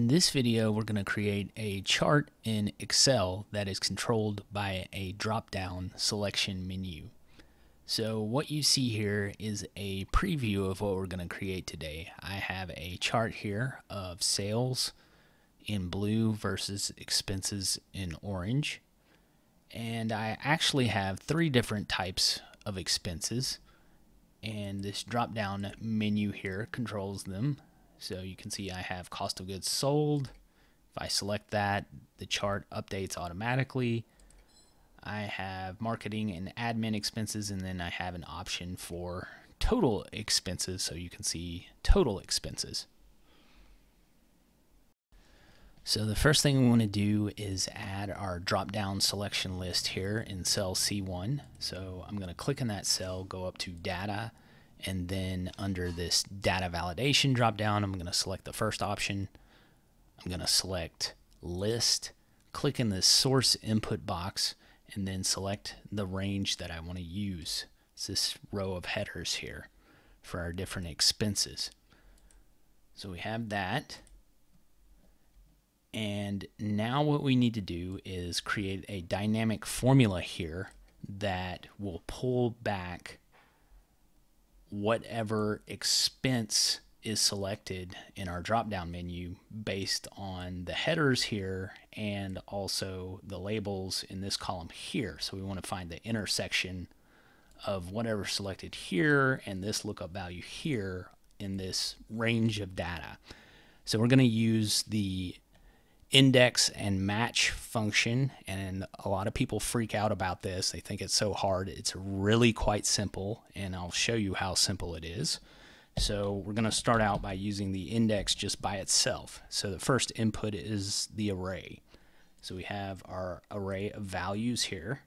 In this video, we're going to create a chart in Excel that is controlled by a drop-down selection menu. So what you see here is a preview of what we're going to create today. I have a chart here of sales in blue versus expenses in orange. And I actually have three different types of expenses. And this drop-down menu here controls them. So you can see I have cost of goods sold. If I select that, the chart updates automatically. I have marketing and admin expenses, and then I have an option for total expenses, so you can see total expenses. So the first thing we want to do is add our drop-down selection list here in cell C1. So I'm going to click on that cell, go up to Data, and then under this data validation drop-down, I'm going to select the first option. I'm going to select list, click in this source input box, and then select the range that I want to use. It's this row of headers here for our different expenses. So we have that. And now what we need to do is create a dynamic formula here that will pull back whatever expense is selected in our drop-down menu based on the headers here and also the labels in this column here. So we want to find the intersection of whatever selected here and this lookup value here in this range of data. So we're going to use the index and match function, and a lot of people freak out about this. They think it's so hard. It's really quite simple, and I'll show you how simple it is. So we're going to start out by using the index just by itself. So the first input is the array. So we have our array of values here,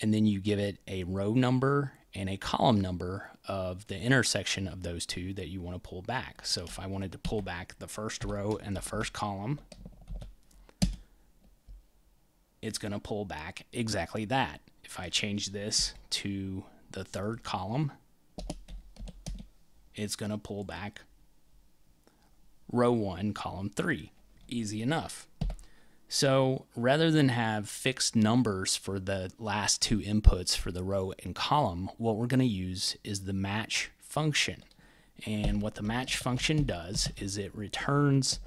and then you give it a row number and a column number of the intersection of those two that you want to pull back. So if I wanted to pull back the first row and the first column, it's going to pull back exactly that. If I change this to the third column, it's going to pull back row 1, column 3. Easy enough. So rather than have fixed numbers for the last two inputs for the row and column, what we're going to use is the match function. And what the match function does is it returns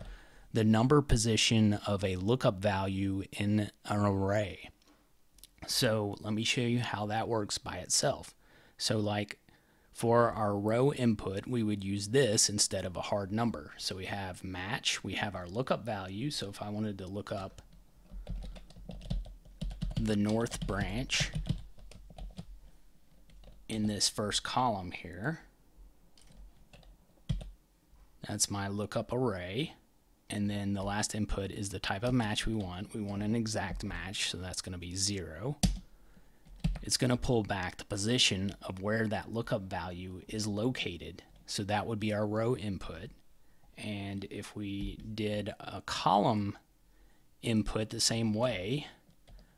the number position of a lookup value in an array. So let me show you how that works by itself. So like for our row input, we would use this instead of a hard number. So we have match, we have our lookup value. So if I wanted to look up the North Branch in this first column here, that's my lookup array. And then the last input is the type of match we want. We want an exact match, so that's going to be 0. It's going to pull back the position of where that lookup value is located. So that would be our row input. And if we did a column input the same way,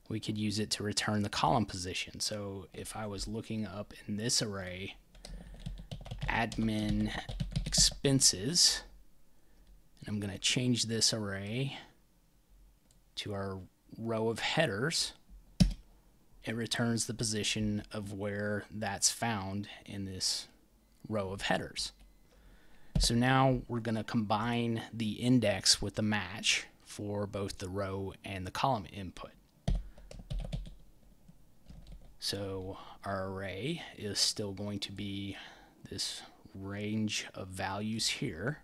we could use it to return the column position. So if I was looking up in this array, admin expenses, and I'm going to change this array to our row of headers, it returns the position of where that's found in this row of headers. So now we're going to combine the index with the match for both the row and the column input. So our array is still going to be this range of values here,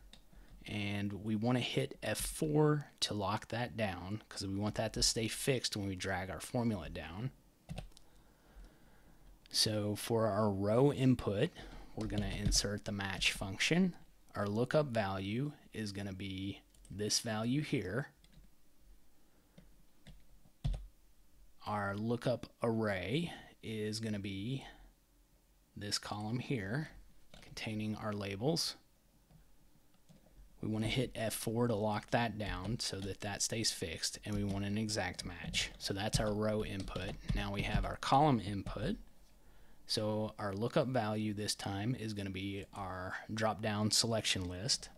and we want to hit F4 to lock that down because we want that to stay fixed when we drag our formula down. So for our row input, we're going to insert the match function. Our lookup value is going to be this value here. Our lookup array is going to be this column here containing our labels. We want to hit F4 to lock that down so that that stays fixed, and we want an exact match. So that's our row input. Now we have our column input. So our lookup value this time is going to be our drop-down selection list.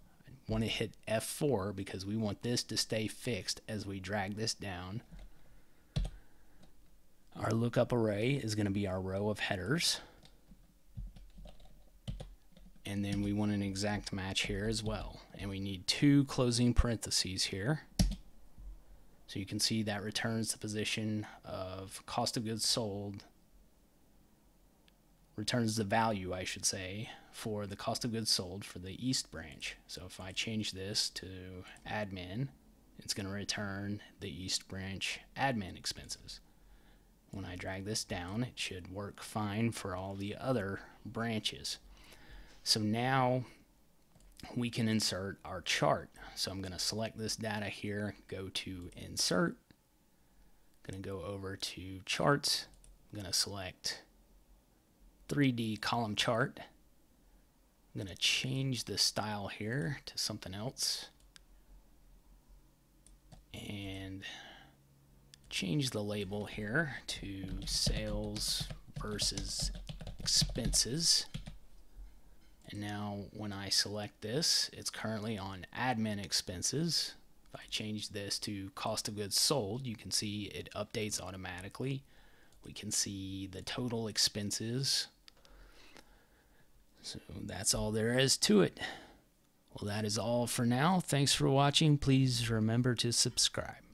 want to hit F4 because we want this to stay fixed as we drag this down. Our lookup array is going to be our row of headers. And then we want an exact match here as well. And we need two closing parentheses here. So you can see that returns the position of cost of goods sold, returns the value, I should say, for the cost of goods sold for the East branch. So if I change this to admin, it's going to return the East branch admin expenses. When I drag this down, it should work fine for all the other branches. So now we can insert our chart. So I'm going to select this data here, go to Insert, going to go over to Charts, I'm going to select 3D column chart. I'm going to change the style here to something else and change the label here to sales versus expenses. And now when I select this, it's currently on admin expenses. If I change this to cost of goods sold, you can see it updates automatically. We can see the total expenses. So that's all there is to it. Well, that is all for now. Thanks for watching. Please remember to subscribe.